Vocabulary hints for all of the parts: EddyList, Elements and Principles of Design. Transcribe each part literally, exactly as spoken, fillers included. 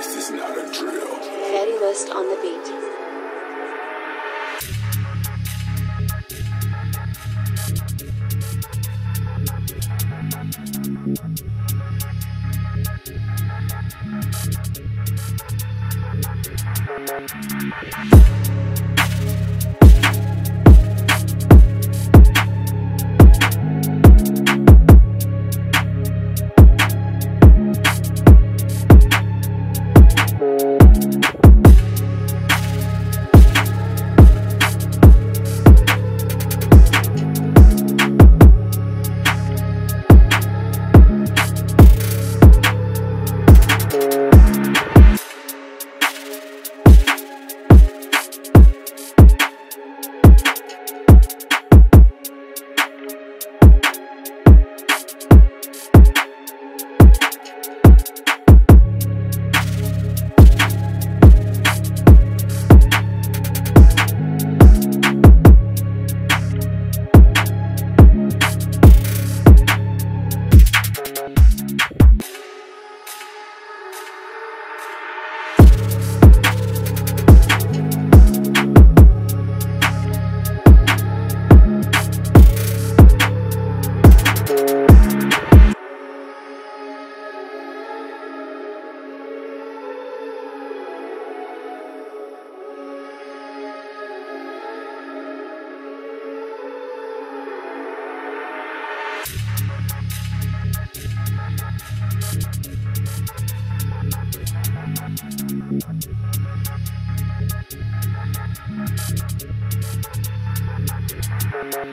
This is not a drill. EddyList on the beat. We'll be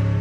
back.